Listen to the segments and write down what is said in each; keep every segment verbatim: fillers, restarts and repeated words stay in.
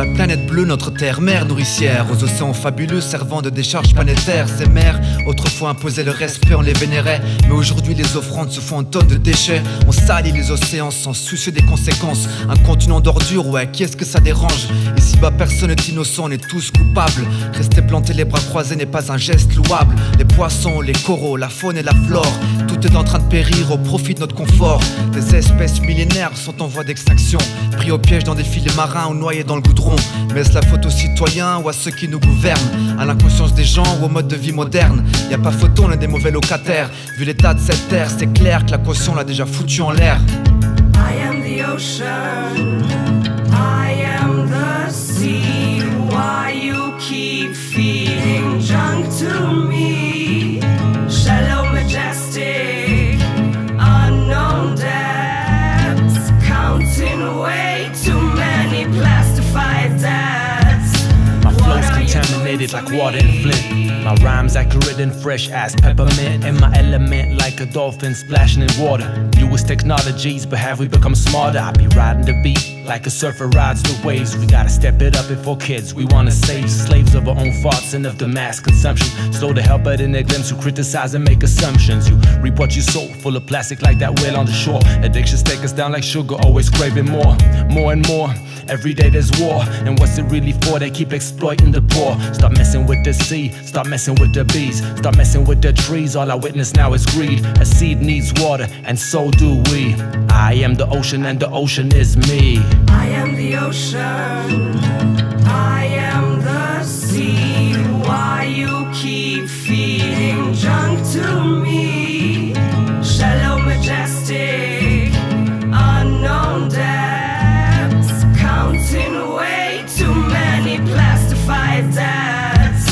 la planète bleue, notre terre mère nourricière, aux océans fabuleux servant de décharge planétaire. Ces mers autrefois imposaient le respect, on les vénérait, mais aujourd'hui les offrandes se font en tonnes de déchets. On salit les océans sans soucier des conséquences. Un continent d'ordures, ouais, qui est-ce que ça dérange? Ici-bas personne n'est innocent, on est tous coupables. Rester planté les bras croisés n'est pas un geste louable. Les poissons, les coraux, la faune et la flore, tout est en train de périr au profit de notre confort. Des espèces millénaires sont en voie d'extinction, pris au piège dans des filets marins ou noyés dans le goudron. Mais est-ce la faute aux citoyens ou à ceux qui nous gouvernent, à l'inconscience des gens ou au mode de vie moderne? Y a pas photo, on est des mauvais locataires. Vu l'état de cette terre, c'est clair que la caution l'a déjà foutu en l'air. I am the ocean, I am the sea. Why you keep feeding junk to me? Shallow, majestic, unknown depths, counting away too many plastified debts. My flow's contaminated like water in Flint. My rhymes accurate and fresh as peppermint. In my element like a dolphin splashing in water. Newest technologies, but have we become smarter? I be riding the beat like a surfer rides the waves. We gotta step it up before kids, we wanna save. Slaves of our own thoughts and of the mass consumption. Slow to help but in their glimpse, who criticize and make assumptions. You reap what you sow, full of plastic like that whale on the shore. Addictions take us down like sugar, always craving more. More and more, every day there's war. And what's it really for? They keep exploiting the poor. Stop messing with the sea, stop messing with the bees, stop messing with the trees. All I witness now is greed. A seed needs water, and so do we. I am the ocean and the ocean is me. I am the ocean, I am the sea. Why you keep feeding junk to me? Shallow, majestic, unknown depths, counting away too many plastified debts.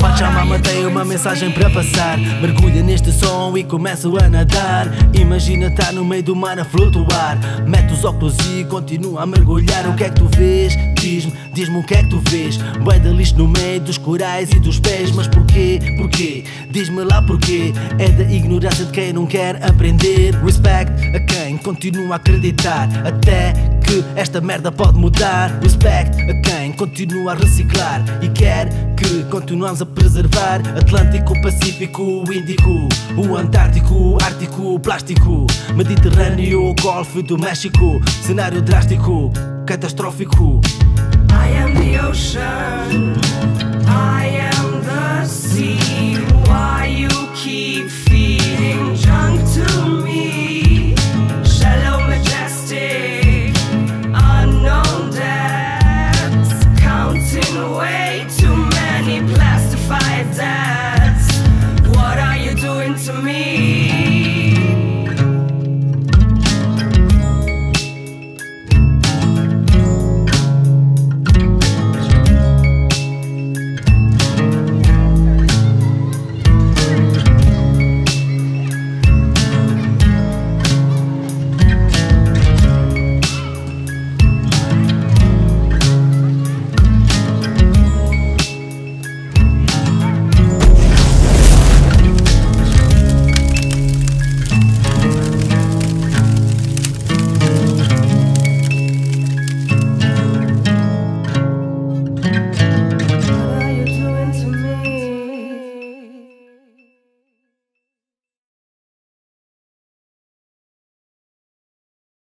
Watch out, mama, tem uma mensagem para passar. Mergulha neste som e começa a nadar. Imagina estar no meio do mar a flutuar. Mete os óculos e continua a mergulhar. O que é que tu vês? Diz-me, diz-me o que é que tu vês? Bué de lixo no meio dos corais e dos pés. Mas porquê? Porquê? Diz-me lá porquê. É da ignorância de quem não quer aprender. Respect a quem continua a acreditar até que esta merda pode mudar. Respect a quem continua a reciclar e quer que continuamos a preservar. Atlântico, Pacífico, Índico, o Antártico, Ártico, Plástico, Mediterrâneo, Golfo do México. Cenário drástico, catastrófico. I am the ocean, I am the sea.